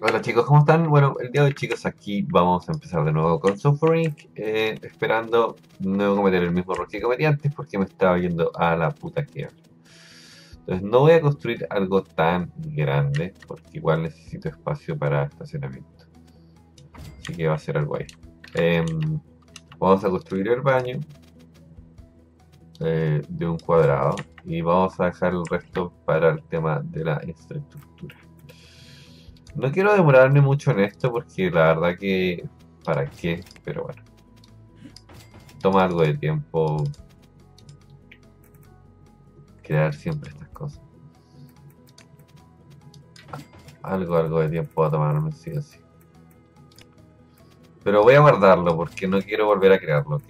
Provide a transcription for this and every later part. Hola chicos, ¿cómo están? Bueno, el día de hoy chicos aquí vamos a empezar de nuevo con Software Inc, esperando no cometer el mismo error que cometí antes porque me estaba yendo a la puta que... Entonces no voy a construir algo tan grande porque igual necesito espacio para estacionamiento, así que va a ser algo ahí. Vamos a construir el baño de un cuadrado y vamos a dejar el resto para el tema de la infraestructura. No quiero demorarme mucho en esto porque la verdad que... ¿para qué? Pero bueno, toma algo de tiempo crear siempre estas cosas. Algo de tiempo va a tomarme, sí o sí. Pero voy a guardarlo porque no quiero volver a crearlo, ¿ok?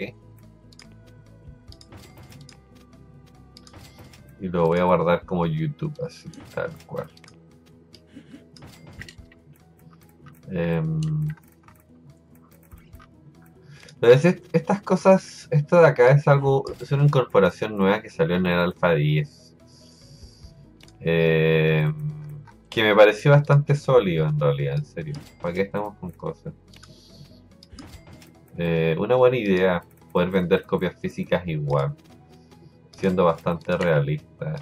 Y lo voy a guardar como YouTube, así, tal cual. Entonces estas cosas, esto de acá es algo, es una incorporación nueva que salió en el Alpha 10, que me pareció bastante sólido en realidad, en serio. ¿Para qué estamos con cosas? Una buena idea poder vender copias físicas igual, siendo bastante realista,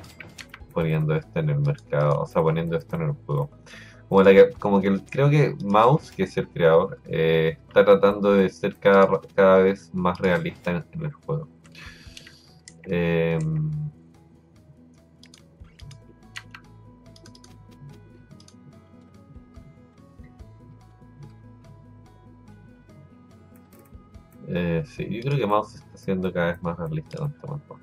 poniendo esto en el mercado, o sea, poniendo esto en el juego. Como que creo que Mouse, que es el creador, está tratando de ser cada vez más realista en el juego. Sí, yo creo que Mouse está siendo cada vez más realista con este mapa.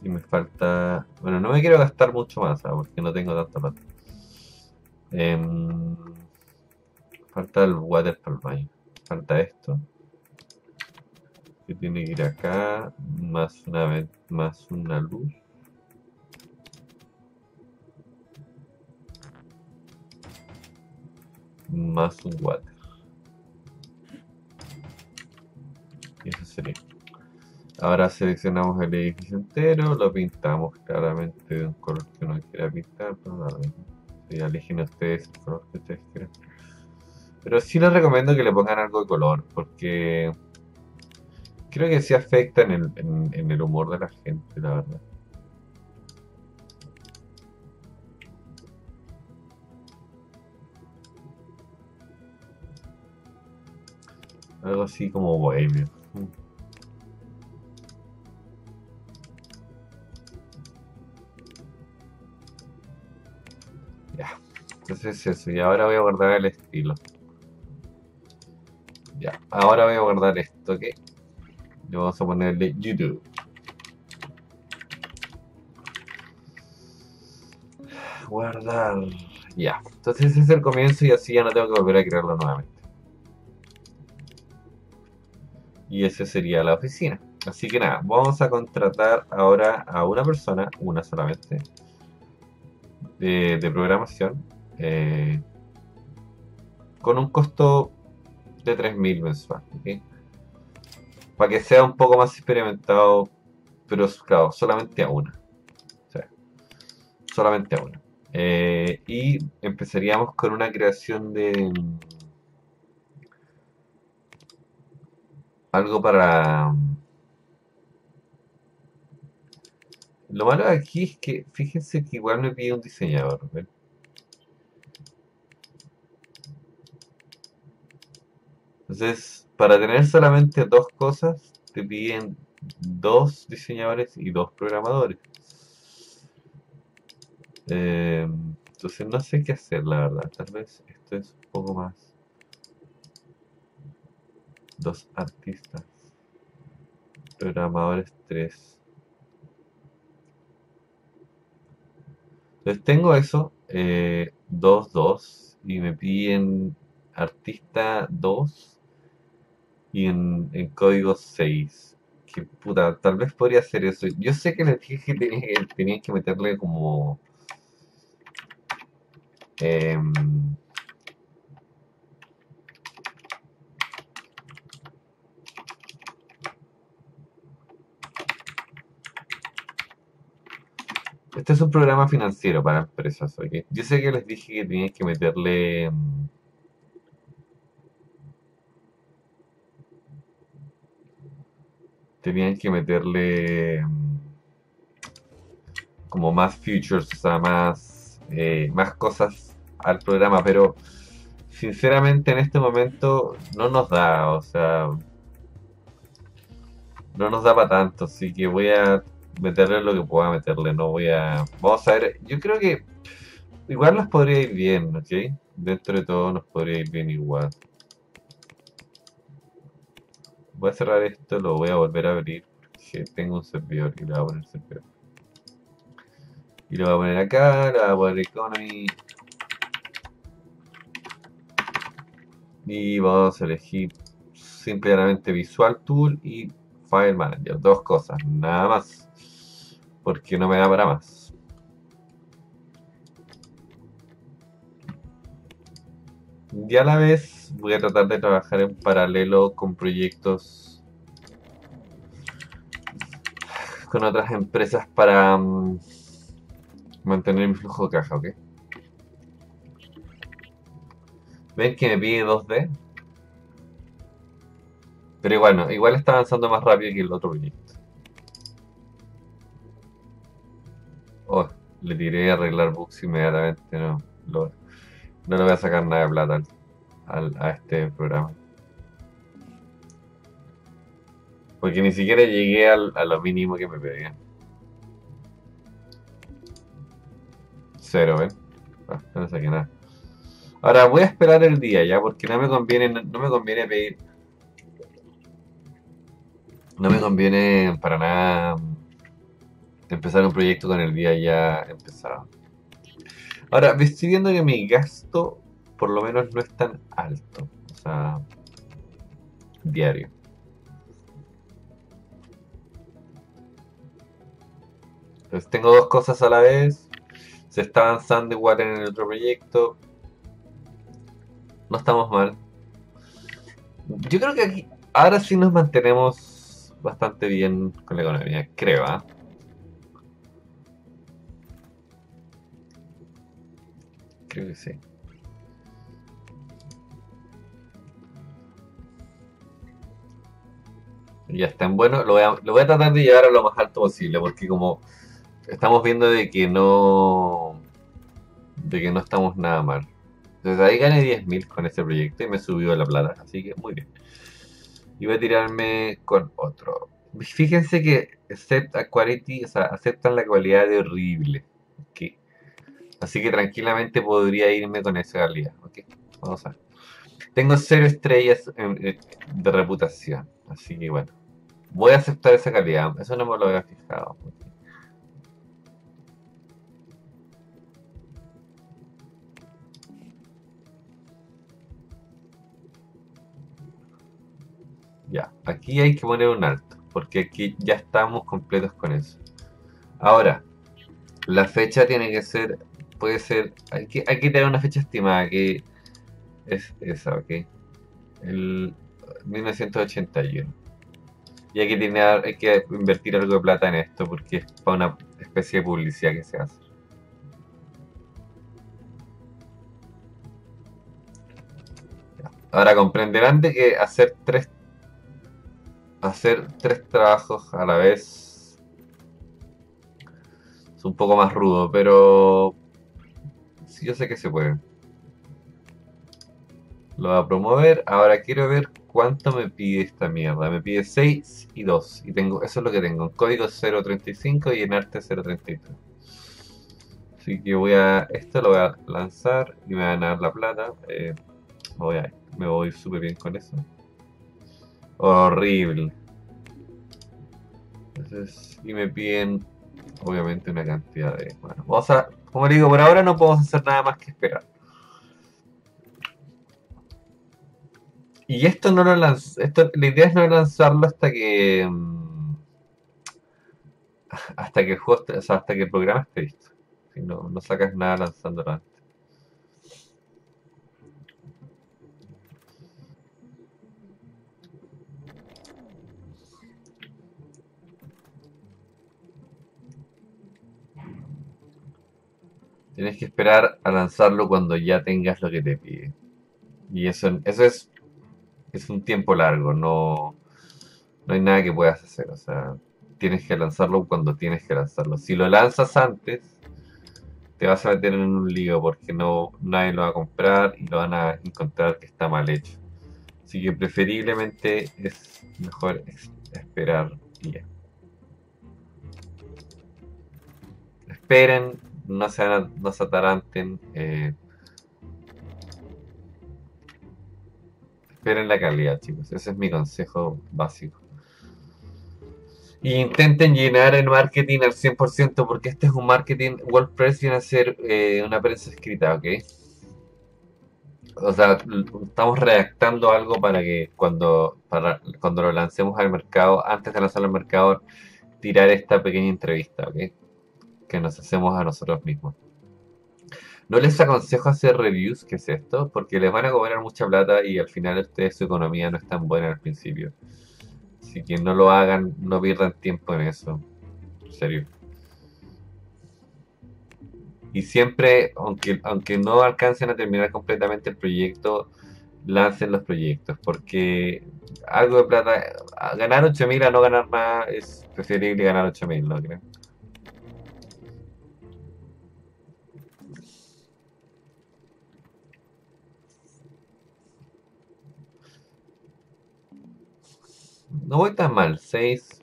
Y me falta... bueno, no me quiero gastar mucho más, ¿sabes? Porque no tengo tanta plata. Falta el water para el baño. Falta esto, que tiene que ir acá. Más una luz. Más un water. Y eso sería. Ahora seleccionamos el edificio entero, lo pintamos claramente de un color que uno quiera pintar, pero nada, si eligen ustedes el color que ustedes quieran. Pero sí les recomiendo que le pongan algo de color, porque creo que sí afecta en el humor de la gente, la verdad. Algo así como bohemio. Entonces eso, y ahora voy a guardar el estilo. Ya, ahora voy a guardar esto, ¿ok? Le vamos a ponerle YouTube. Guardar. Ya, entonces ese es el comienzo y así ya no tengo que volver a crearlo nuevamente. Y esa sería la oficina. Así que nada, vamos a contratar ahora a una persona, una solamente, de programación. Con un costo de 3.000 mensual, ¿okay? Para que sea un poco más experimentado, pero claro, solamente a una, o sea, solamente a una. Y empezaríamos con una creación de algo para... Lo malo de aquí es que fíjense que igual me pide un diseñador, ¿ven? Entonces, para tener solamente dos cosas, te piden dos diseñadores y dos programadores. Entonces, no sé qué hacer, la verdad. Tal vez esto es un poco más. Dos artistas. Programadores, tres. Entonces, tengo eso. Dos. Y me piden artista 2. Y en código 6. Que puta, tal vez podría hacer eso. Yo sé que les dije que tenían que meterle como... Este es un programa financiero para empresas, ¿ok? Yo sé que les dije que tenías que meterle... tenían que meterle como más features, o sea, más cosas al programa, pero sinceramente en este momento no nos da, o sea, no nos da para tanto, así que voy a meterle lo que pueda meterle, no voy a... Vamos a ver, yo creo que igual nos podría ir bien, ¿ok? Dentro de todo nos podría ir bien igual. Voy a cerrar esto, lo voy a volver a abrir porque tengo un servidor y le voy a poner servidor. Y lo voy a poner acá, le voy a poner economy. Y vamos a elegir simplemente Visual Tool y File Manager. Dos cosas, nada más. Porque no me da para más. Y a la vez voy a tratar de trabajar en paralelo con proyectos con otras empresas para mantener mi flujo de caja, ¿ok? ¿Ven que me pide 2D? Pero igual no, igual está avanzando más rápido que el otro proyecto. Oh, le tiré a arreglar bugs inmediatamente, no le voy a sacar nada de plata a este programa, porque ni siquiera llegué a lo mínimo que me pedían. Cero, ¿ven? No saqué nada. Ahora voy a esperar el día ya, porque no me conviene pedir, no me conviene para nada empezar un proyecto con el día ya empezado. Ahora estoy viendo que mi gasto por lo menos no es tan alto, o sea, diario. Entonces tengo dos cosas a la vez, se está avanzando igual en el otro proyecto, no estamos mal. Yo creo que aquí, ahora sí nos mantenemos bastante bien con la economía, creo, ¿eh? Creo que sí. Ya están, bueno, lo voy a tratar de llevar a lo más alto posible, porque como estamos viendo de que no estamos nada mal. Entonces ahí gané 10.000 con este proyecto y me subió la plata, así que muy bien. Y voy a tirarme con otro. Fíjense que o sea, aceptan la calidad de horrible, ¿okay? Así que tranquilamente podría irme con esa calidad, ¿okay? Vamos a ver. Tengo 0 estrellas de reputación, así que bueno, voy a aceptar esa calidad, eso no me lo había fijado. Ya, aquí hay que poner un alto, porque aquí ya estamos completos con eso. Ahora, la fecha tiene que ser, puede ser, hay que tener una fecha estimada, que es esa, ok. El 1981. Y hay que invertir algo de plata en esto, porque es para una especie de publicidad que se hace. Ahora comprenderán de que hacer tres trabajos a la vez es un poco más rudo, pero sí, yo sé que se puede. Lo va a promover. Ahora quiero ver cuánto me pide esta mierda. Me pide 6 y 2. Y tengo, eso es lo que tengo. En código 035 y en arte 033. Así que voy a... esto lo voy a lanzar y me van a dar la plata. Me voy súper bien con eso. Horrible. Entonces, y me piden obviamente una cantidad de... Bueno, vamos a... Como le digo, por ahora no podemos hacer nada más que esperar. Y esto no lo lanzo, la idea es no lanzarlo hasta que el juego, o sea, hasta que el programa esté listo. Si no sacas nada lanzándolo antes. Tienes que esperar a lanzarlo cuando ya tengas lo que te pide. Y eso es un tiempo largo, no hay nada que puedas hacer. O sea, tienes que lanzarlo cuando tienes que lanzarlo. Si lo lanzas antes, te vas a meter en un lío porque nadie lo va a comprar y lo van a encontrar que está mal hecho. Así que preferiblemente es mejor esperar y ya. Esperen. No se ataranten, esperen la calidad, chicos. Ese es mi consejo básico. Y intenten llenar el marketing al 100%, porque este es un marketing. WordPress viene a ser una prensa escrita, ¿ok? O sea, estamos redactando algo para que cuando lo lancemos al mercado, antes de lanzarlo al mercado, tirar esta pequeña entrevista, ¿ok? Que nos hacemos a nosotros mismos. No les aconsejo hacer reviews, que es esto, porque les van a cobrar mucha plata y al final ustedes, su economía no es tan buena al principio. Así que no lo hagan, no pierdan tiempo en eso. En serio. Y siempre, aunque no alcancen a terminar completamente el proyecto, lancen los proyectos, porque algo de plata, ganar 8.000 a no ganar nada, es preferible ganar 8.000, ¿no creen? No voy tan mal, 6.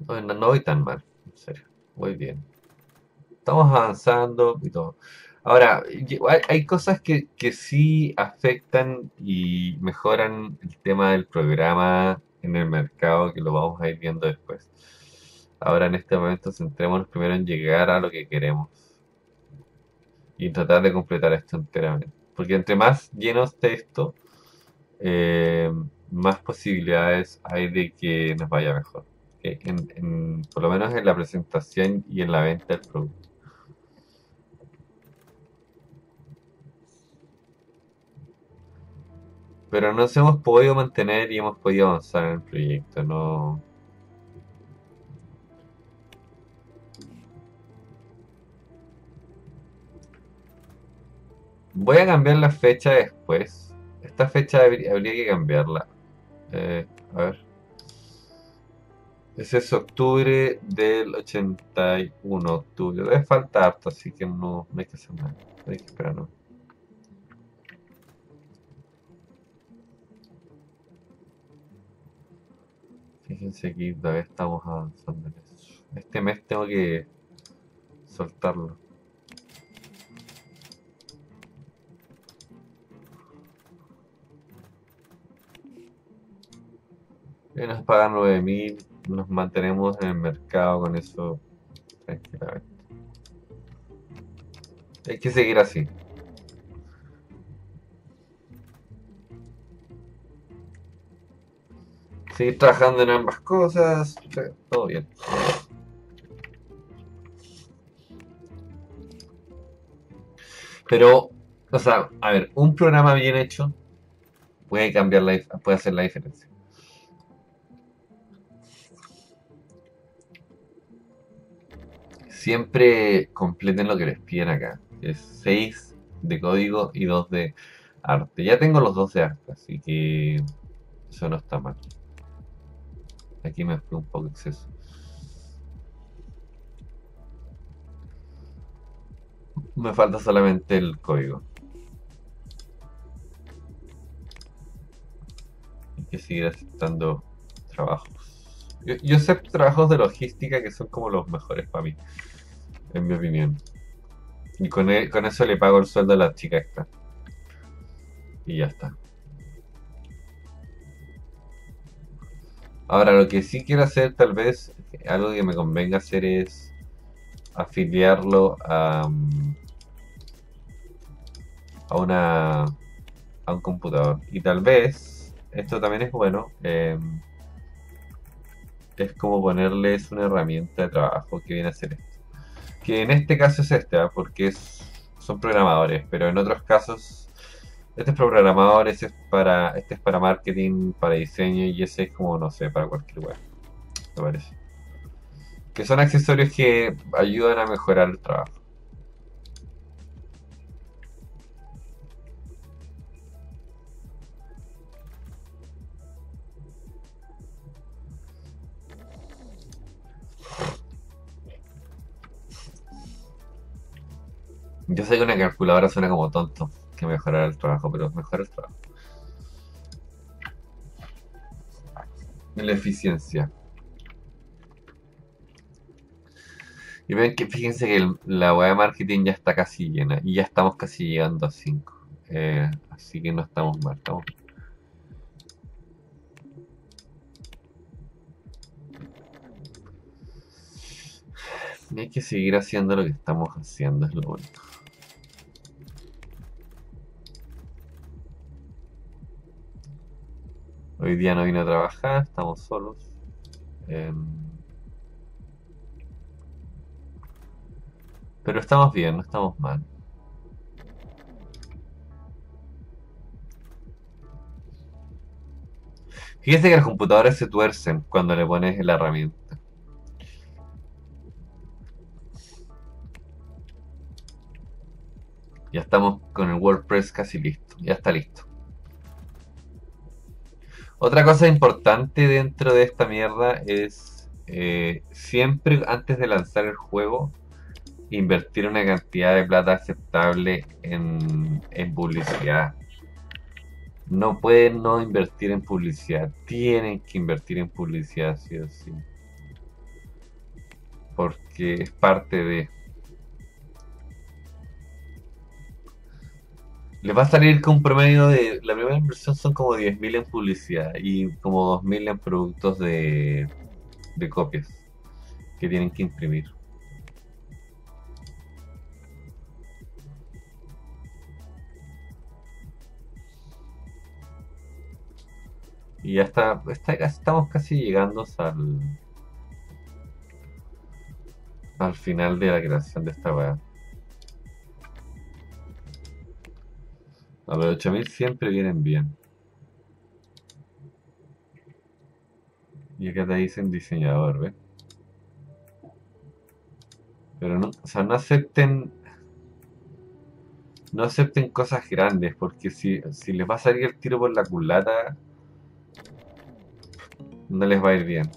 No voy tan mal, en serio. Muy bien. Estamos avanzando y todo. Ahora, hay cosas que sí afectan y mejoran el tema del programa en el mercado, que lo vamos a ir viendo después. Ahora en este momento centrémonos primero en llegar a lo que queremos. Y tratar de completar esto enteramente. Porque entre más lleno esté esto, más posibilidades hay de que nos vaya mejor, ¿okay? Por lo menos en la presentación y en la venta del producto. Pero nos hemos podido mantener y hemos podido avanzar en el proyecto, ¿no? Voy a cambiar la fecha después. Esta fecha habría que cambiarla. A ver. Ese es octubre del 81. Octubre. Debe falta harto, así que no hay que hacer nada. Hay que esperar, ¿no? Fíjense aquí, todavía estamos avanzando en eso. Este mes tengo que soltarlo. Nos pagan 9.000, nos mantenemos en el mercado con eso tranquilamente. Hay que seguir así. Seguir trabajando en ambas cosas, todo bien. Pero, o sea, a ver, un programa bien hecho puede cambiar puede hacer la diferencia. Siempre completen lo que les piden acá. Es 6 de código y 2 de arte. Ya tengo los 2 de arte, así que eso no está mal. Aquí me fue un poco exceso. Me falta solamente el código. Hay que seguir aceptando trabajos. Yo acepto trabajos de logística que son como los mejores para mí. En mi opinión. Y con eso le pago el sueldo a la chica esta. Y ya está. Ahora lo que sí quiero hacer, tal vez, algo que me convenga hacer es afiliarlo a un computador. Y tal vez, esto también es bueno, es como ponerles una herramienta de trabajo que viene a hacer esto. Que en este caso es esta, porque son programadores, pero en otros casos, este es para programadores, este es para marketing, para diseño, y ese es como, no sé, para cualquier web, me parece. que son accesorios que ayudan a mejorar el trabajo. Yo sé que una calculadora suena como tonto, que mejorar el trabajo, pero mejora el trabajo. La eficiencia. Y ven que fíjense que la web de marketing ya está casi llena. Y ya estamos casi llegando a 5. Así que no estamos mal, estamos mal. Y hay que seguir haciendo lo que estamos haciendo, es lo bonito. Hoy día no vine a trabajar, estamos solos. Pero estamos bien, no estamos mal. Fíjense que los computadores se tuercen cuando le pones la herramienta. Ya estamos con el WordPress casi listo. Ya está listo. Otra cosa importante dentro de esta mierda es siempre antes de lanzar el juego, invertir una cantidad de plata aceptable en publicidad. No pueden no invertir en publicidad. Tienen que invertir en publicidad sí o sí. Porque es parte de... Les va a salir con un promedio de... La primera inversión son como 10.000 en publicidad y como 2.000 en productos de copias que tienen que imprimir. Y ya estamos casi llegando al final de la creación de esta web. A ver, 8000 siempre vienen bien. Y acá te dicen diseñador, ¿ves? Pero no, o sea, no acepten cosas grandes, porque si les va a salir el tiro por la culata, no les va a ir bien.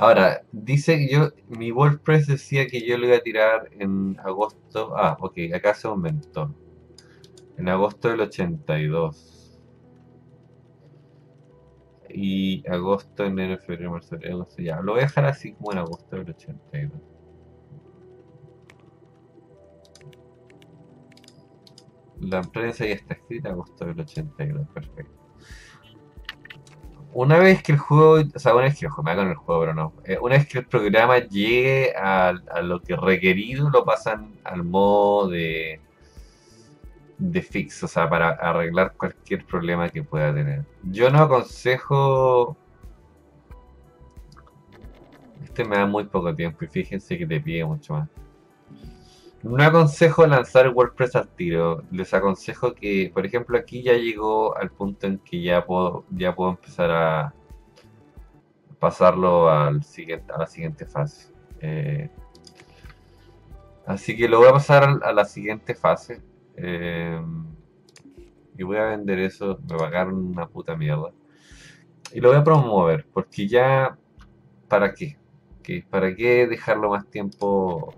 Ahora, dice que mi WordPress decía que yo lo iba a tirar en agosto. Ah, ok, acá se aumentó. En agosto del 82. Y agosto, enero, febrero, marzo, abril, ya. Lo voy a dejar así como en agosto del 82. La prensa ya está escrita, agosto del 82, perfecto. Una vez que el juego, o sea, una vez que el juego, me hago con el juego, pero no. Una vez que el programa llegue a lo que requerido, lo pasan al modo de fix, o sea, para arreglar cualquier problema que pueda tener. Yo no aconsejo... Este me da muy poco tiempo y fíjense que te pide mucho más. No aconsejo lanzar WordPress al tiro, les aconsejo que, por ejemplo, aquí ya llegó al punto en que ya puedo empezar a pasarlo a la siguiente fase. Así que lo voy a pasar a la siguiente fase y voy a vender eso, me pagaron una puta mierda. Y lo voy a promover, porque ya, ¿para qué? ¿Para qué dejarlo más tiempo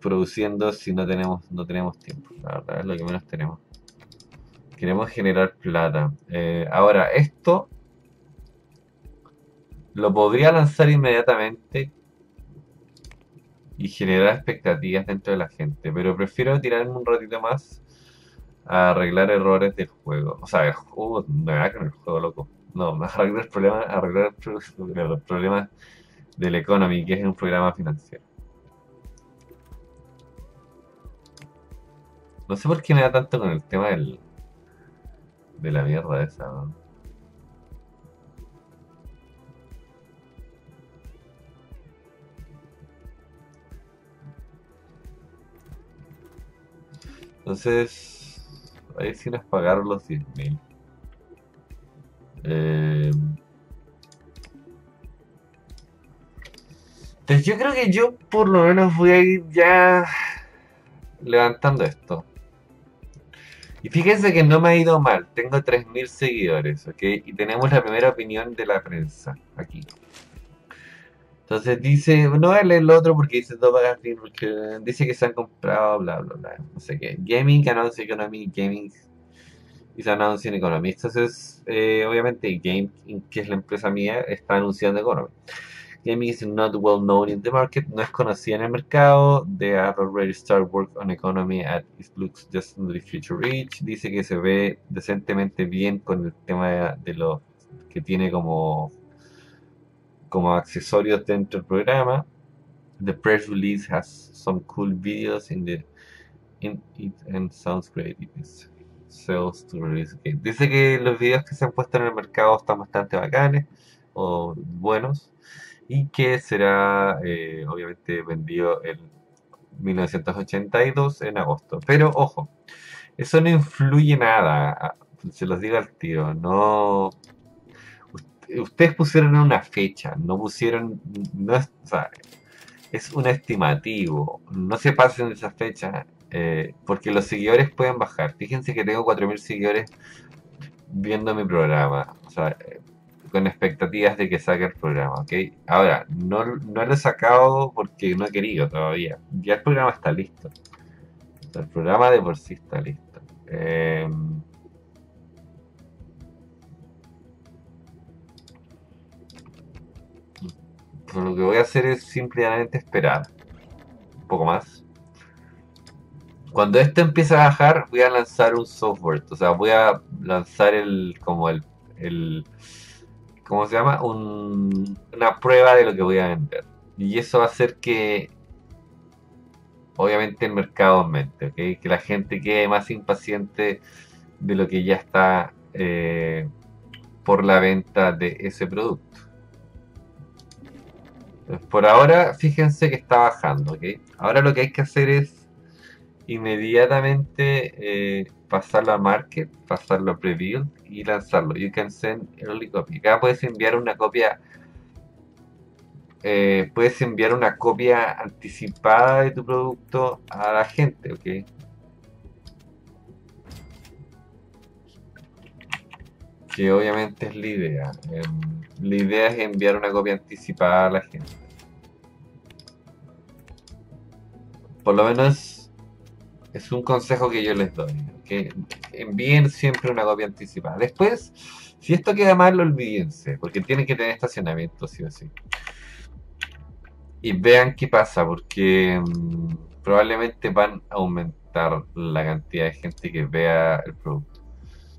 produciendo si no tenemos tiempo? La verdad es lo que menos tenemos. Queremos generar plata. Ahora, esto lo podría lanzar inmediatamente y generar expectativas dentro de la gente, pero prefiero tirarme un ratito más a arreglar errores del juego. O sea, me va con el juego, loco. No, me arreglar el problema, los problemas del Economy, que es un programa financiero. No sé por qué me da tanto con el tema de la mierda esa, ¿no? Entonces, ahí sí nos pagaron los 10.000. Entonces yo creo que yo por lo menos voy a ir ya levantando esto. Y fíjense que no me ha ido mal, tengo 3000 seguidores, ¿ok? Y tenemos la primera opinión de la prensa, aquí. Entonces dice, no voy a leer lo otro porque dice dos vagas, porque dice que se han comprado, bla, bla, bla, no sé qué. Gaming, Announce Economy, Gaming is Announcing Economy. Entonces, obviamente, Gaming, que es la empresa mía, está anunciando Economy. Gaming is not well known in the market, no es conocida en el mercado. They have already started work on economy at it looks just in the future reach. Dice que se ve decentemente bien con el tema de lo que tiene como accesorios dentro del programa. The press release has some cool videos in it and sounds great. It sells to release. Okay. Dice que los videos que se han puesto en el mercado están bastante bacanes o buenos. Y que será obviamente vendido en 1982 en agosto. Pero ojo, eso no influye nada, se los digo al tiro. No, ustedes pusieron una fecha, no pusieron, no es, o sea, es un estimativo. No se pasen de esa fecha porque los seguidores pueden bajar. Fíjense que tengo 4000 seguidores viendo mi programa. O sea, con expectativas de que saque el programa, ¿ok? Ahora, no lo he sacado porque no he querido todavía. Ya el programa está listo. O sea, el programa de por sí está listo. Pues lo que voy a hacer es simplemente esperar un poco más. Cuando esto empiece a bajar, voy a lanzar un software. O sea, voy a lanzar ¿cómo se llama? Una prueba de lo que voy a vender. Y eso va a hacer que, obviamente, el mercado aumente, ¿okay? Que la gente quede más impaciente de lo que ya está por la venta de ese producto. Entonces, por ahora, fíjense que está bajando, ¿okay? Ahora lo que hay que hacer es inmediatamente pasarlo a market, pasarlo a preview y lanzarlo. You can send early copy. Acá puedes enviar una copia anticipada de tu producto a la gente, ¿ok? Que obviamente es la idea. La idea es enviar una copia anticipada a la gente. Por lo menos es un consejo que yo les doy, que envíen siempre una copia anticipada. Después, si esto queda mal, olvídense, porque tienen que tener estacionamiento, sí o sí. Y vean qué pasa, porque probablemente van a aumentar la cantidad de gente que vea el producto.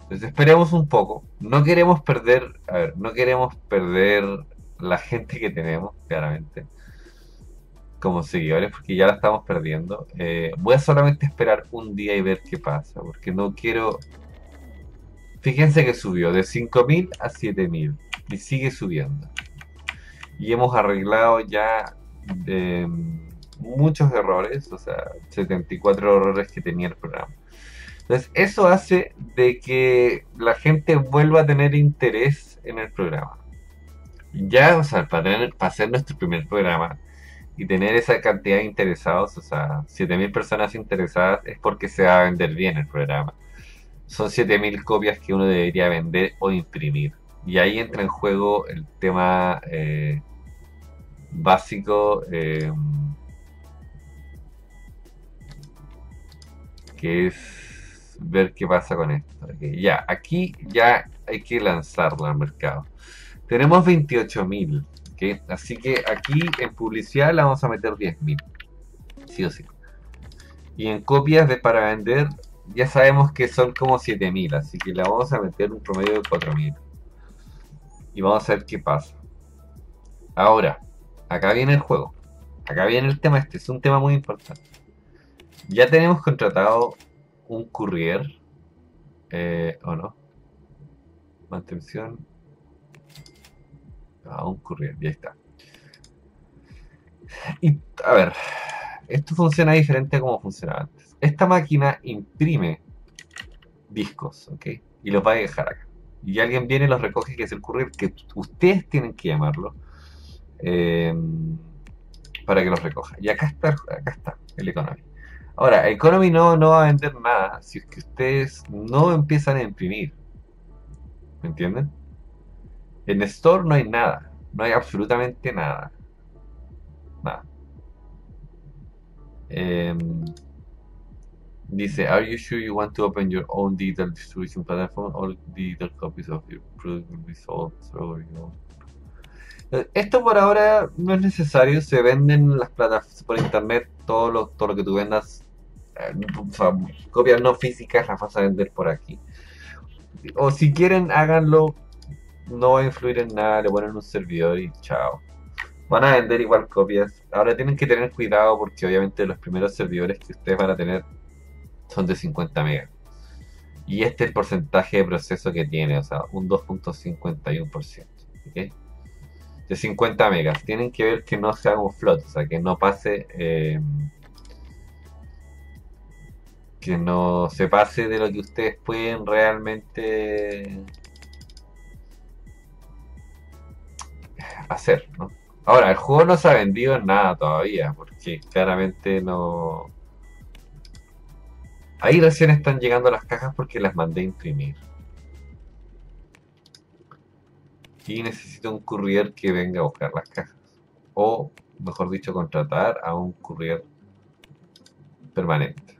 Entonces esperemos un poco. No queremos perder, la gente que tenemos, claramente, como seguidores, porque ya la estamos perdiendo. Voy a solamente esperar un día y ver qué pasa, porque no quiero. Fíjense que subió de 5000 a 7000 y sigue subiendo, y hemos arreglado ya muchos errores, o sea, 74 errores que tenía el programa. Entonces eso hace de que la gente vuelva a tener interés en el programa. Ya, o sea, para hacer nuestro primer programa y tener esa cantidad de interesados, o sea, 7000 personas interesadas, es porque se va a vender bien el programa. Son 7000 copias que uno debería vender o imprimir. Y ahí entra en juego el tema básico, que es ver qué pasa con esto. Okay, ya, aquí ya hay que lanzarlo al mercado. Tenemos 28.000. ¿Okay? Así que aquí en publicidad la vamos a meter 10.000, sí o sí. Y en copias para vender ya sabemos que son como 7.000, así que la vamos a meter un promedio de 4.000. Y vamos a ver qué pasa. Ahora, acá viene el juego. Acá viene el tema este, es un tema muy importante. Ya tenemos contratado un courier, ¿o no? Mantención. A un courier, ya está. Y a ver, esto funciona diferente a como funcionaba antes. Esta máquina imprime discos, ¿ok? Y los va a dejar acá. y alguien viene y los recoge, que es el courier, que ustedes tienen que llamarlo para que los recoja. Y acá está el Economy. Ahora, Economy no va a vender nada si es que ustedes no empiezan a imprimir, ¿me entienden? En Store no hay nada, no hay absolutamente nada. Nada. Dice, are you sure you want to open your own digital distribution platform? All digital copies of your product will be sold through your... Esto por ahora no es necesario, se venden las plataformas por internet, todo lo que tú vendas, o sea, copias no físicas las vas a vender por aquí. O si quieren, háganlo, no va a influir en nada, le ponen un servidor y chao. Van a vender igual copias. Ahora tienen que tener cuidado porque obviamente los primeros servidores que ustedes van a tener son de 50 megas. Y este es el porcentaje de proceso que tiene, o sea, un 2.51%. ¿Okay? De 50 megas. Tienen que ver que no se haga un float, o sea, que no pase... que no se pase de lo que ustedes pueden realmente hacer, ¿no? Ahora, el juego no se ha vendido en nada todavía, porque claramente no... Ahí recién están llegando las cajas porque las mandé a imprimir. Y necesito un courier que venga a buscar las cajas. O, mejor dicho, contratar a un courier permanente.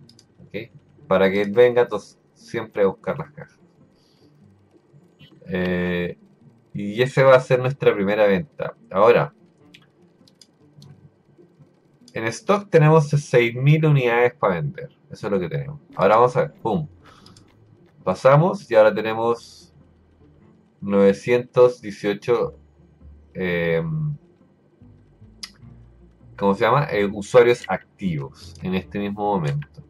¿Okay? Para que él venga siempre a buscar las cajas. Y esa va a ser nuestra primera venta. Ahora, en stock tenemos 6.000 unidades para vender. Eso es lo que tenemos. Ahora vamos a ver. ¡Pum! Pasamos y ahora tenemos 918 ¿cómo se llama? Usuarios activos en este mismo momento.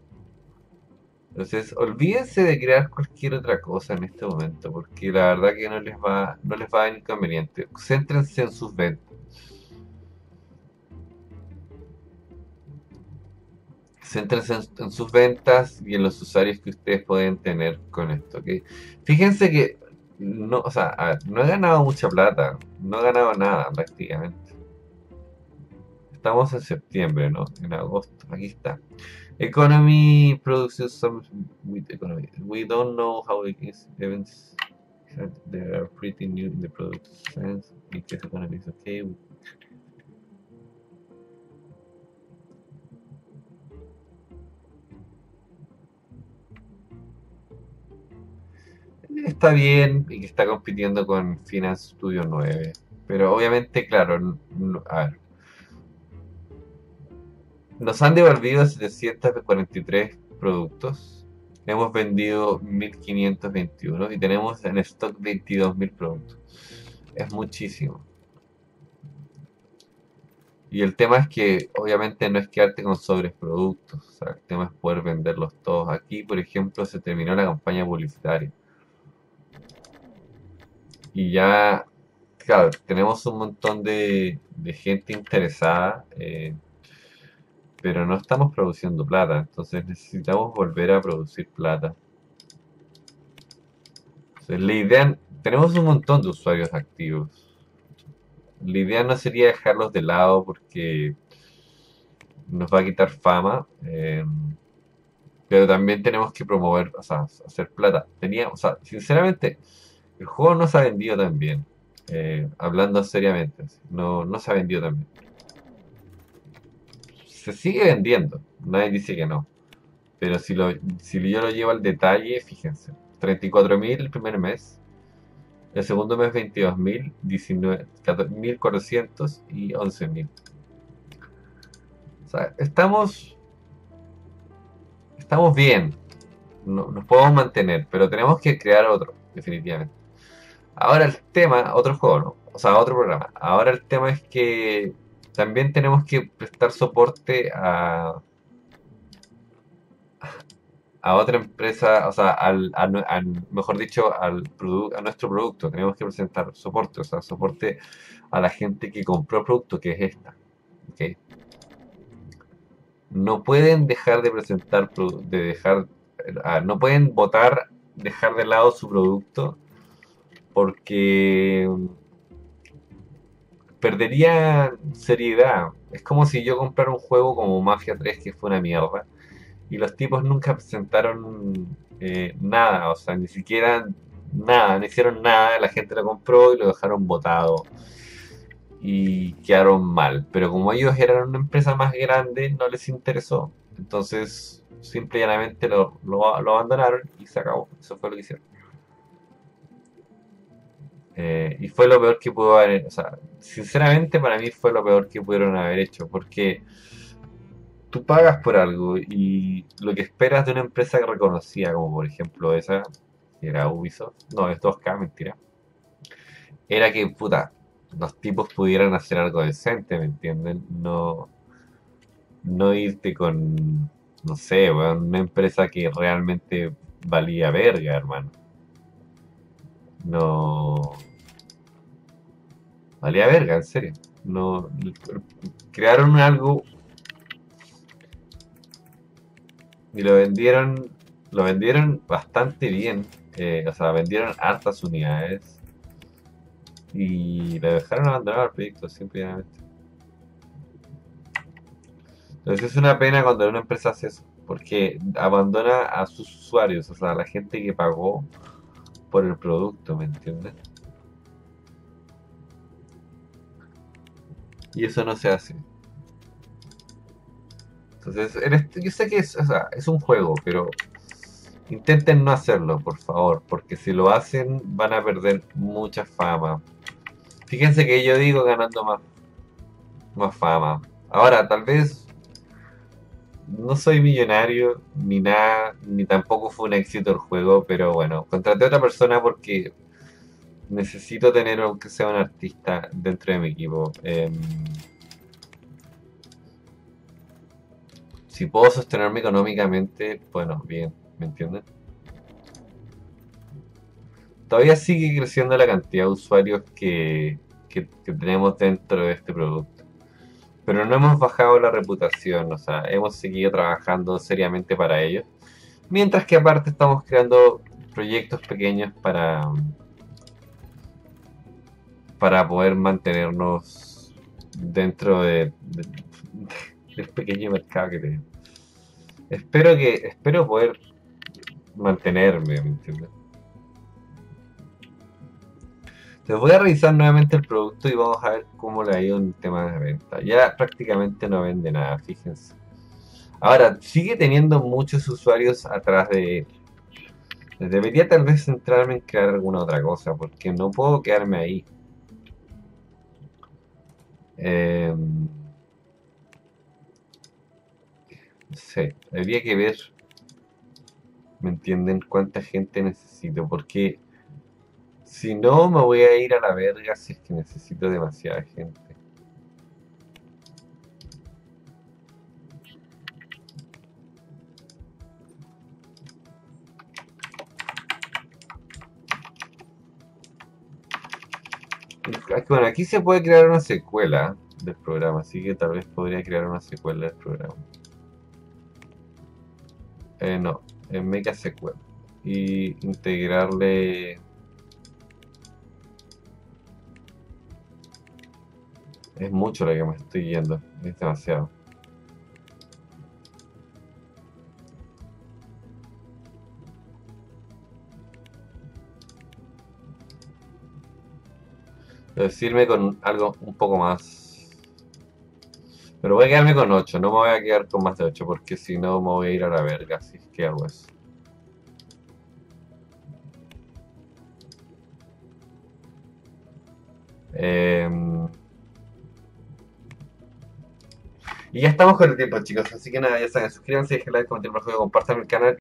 Entonces, olvídense de crear cualquier otra cosa en este momento, porque la verdad que no les va a dar inconveniente. Céntrense en sus ventas. Céntrense en sus ventas y en los usuarios que ustedes pueden tener con esto, ¿okay? Fíjense que no, o sea, a ver, no he ganado mucha plata, no he ganado nada prácticamente. Estamos en septiembre, ¿no? En agosto, aquí está. Economy produces some with economy. We don't know how it is. Events they are pretty new in the product sense. Because economy is okay. Está bien y que está compitiendo con Finance Studio 9. Pero obviamente, claro, a ver. Nos han devolvido 743 productos, hemos vendido 1.521 y tenemos en stock 22.000 productos. Es muchísimo. Y el tema es que obviamente no es quedarte con sobreproductos, o sea, el tema es poder venderlos todos. Aquí, por ejemplo, se terminó la campaña publicitaria. Y ya, claro, tenemos un montón de gente interesada, pero no estamos produciendo plata, entonces necesitamos volver a producir plata. Entonces, la idea, tenemos un montón de usuarios activos. La idea no sería dejarlos de lado porque nos va a quitar fama, pero también tenemos que promover, o sea, hacer plata. O sea, sinceramente, el juego no se ha vendido tan bien, hablando seriamente, no se ha vendido tan bien. Se sigue vendiendo, nadie dice que no. Pero si yo lo llevo al detalle, fíjense. 34.000 el primer mes. El segundo mes 22.000, 19.400 y 11.000. O sea, estamos bien. Nos podemos mantener, pero tenemos que crear otro, definitivamente. Ahora el tema, otro juego, ¿no? O sea, otro programa. Ahora el tema es que... también tenemos que prestar soporte a otra empresa, o sea, mejor dicho, a nuestro producto. Tenemos que presentar soporte, o sea, soporte a la gente que compró el producto, que es esta. ¿Okay? No pueden dejar de presentar, no pueden dejar de lado su producto porque perdería seriedad. Es como si yo comprara un juego como Mafia 3, que fue una mierda, y los tipos nunca presentaron nada, o sea, ni siquiera nada, no hicieron nada, la gente lo compró y lo dejaron botado y quedaron mal. Pero como ellos eran una empresa más grande, no les interesó, entonces simple y llanamente lo abandonaron y se acabó. Eso fue lo que hicieron. Y fue lo peor que pudo haber, o sea, sinceramente para mí fue lo peor que pudieron haber hecho, porque tú pagas por algo y lo que esperas de una empresa reconocida, como por ejemplo esa, que era Ubisoft, no, es 2K, mentira, era que, puta, los tipos pudieran hacer algo decente, ¿me entienden? No irte con, no sé, una empresa que realmente valía verga, hermano. No. Valía verga, en serio. No. Crearon algo y lo vendieron. Lo vendieron bastante bien. O sea, vendieron hartas unidades. Y lo dejaron abandonar el proyecto, simplemente. Entonces es una pena cuando una empresa hace eso, porque abandona a sus usuarios, o sea, a la gente que pagó por el producto, ¿me entiendes? Y eso no se hace. Entonces, yo sé que es, o sea, es un juego, pero intenten no hacerlo, por favor, porque si lo hacen van a perder mucha fama. Fíjense que yo digo ganando más fama. Ahora, tal vez no soy millonario, ni nada, ni tampoco fue un éxito el juego, pero bueno, contraté a otra persona porque necesito tener, aunque sea un artista, dentro de mi equipo. Si puedo sostenerme económicamente, bueno, bien, ¿me entienden? Todavía sigue creciendo la cantidad de usuarios que tenemos dentro de este producto. Pero no hemos bajado la reputación, o sea, hemos seguido trabajando seriamente para ellos. Mientras que aparte estamos creando proyectos pequeños para poder mantenernos dentro del pequeño mercado que tenemos. Espero poder mantenerme, ¿me entiendes? Entonces voy a revisar nuevamente el producto y vamos a ver cómo le ha ido en temas de venta. Ya prácticamente no vende nada, fíjense. Ahora, sigue teniendo muchos usuarios atrás de él. Debería tal vez centrarme en crear alguna otra cosa, porque no puedo quedarme ahí. No sé, habría que ver, ¿me entienden? Cuánta gente necesito, porque si no, me voy a ir a la verga si es que necesito demasiada gente. Bueno, aquí se puede crear una secuela del programa, así que tal vez podría crear una secuela del programa. No, en Mega Secuela. Y integrarle... Es mucho lo que me estoy yendo, es demasiado. Decirme con algo un poco más. Pero voy a quedarme con 8, no me voy a quedar con más de 8, porque si no me voy a ir a la verga, así que hago eso. Y ya estamos con el tiempo, chicos, así que nada, ya saben, suscríbanse, dejen like, comenten el juego, compartan el canal.